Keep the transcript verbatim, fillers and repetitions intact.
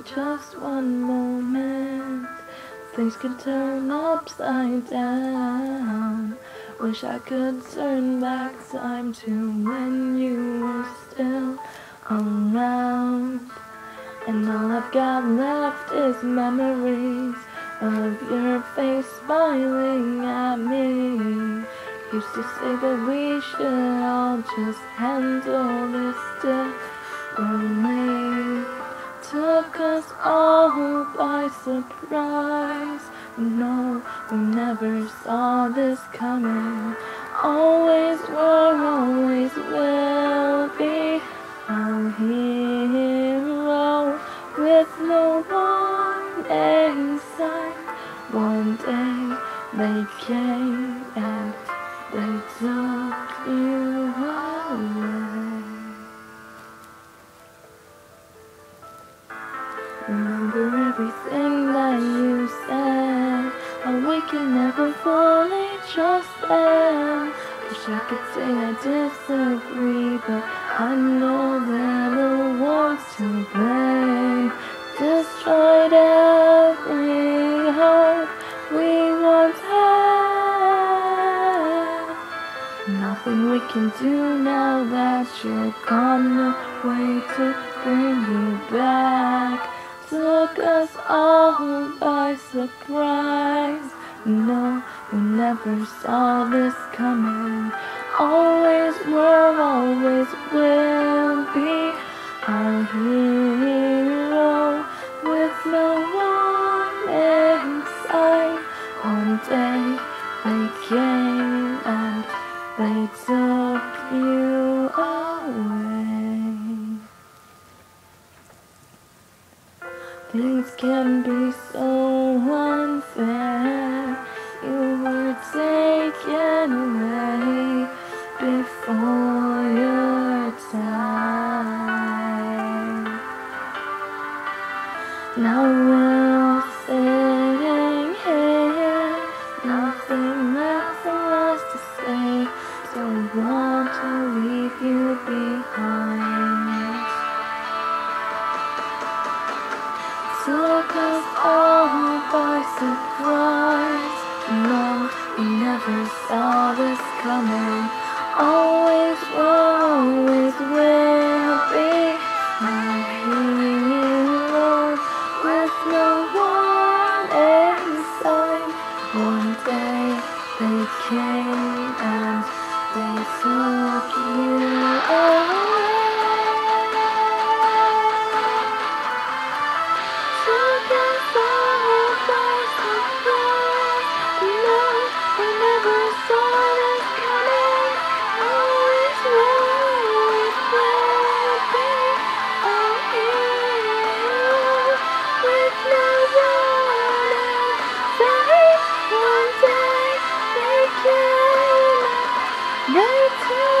in just one moment, things can turn upside down. Wish I could turn back time to when you were still around. And all I've got left is memories of your face smiling at me. Used to say that we should all just handle this differently. Took us all by surprise. No, we never saw this coming. Always were, always will be our hero. With no warning sign, one day they came and they took you away. Remember everything that you said, how we can never fully trust them. Wish I could say I disagree, but I know they're the ones to blame. Destroyed every hope we once had. Nothing we can do now that you're gone, no way to bring you back. Took us all by surprise. No, we never saw this coming. Always were, always will be our hero. With no warning sign, one day they came and they took you away. Things can be so unfair. You were taken away before your time. Now we're all sitting here, nothing left for us to say. Don't want to leave you behind. Took us all by surprise. No, we never saw this coming. Always were, always will be my hero. With no warning sign, one day they came and they took you away. They came, they took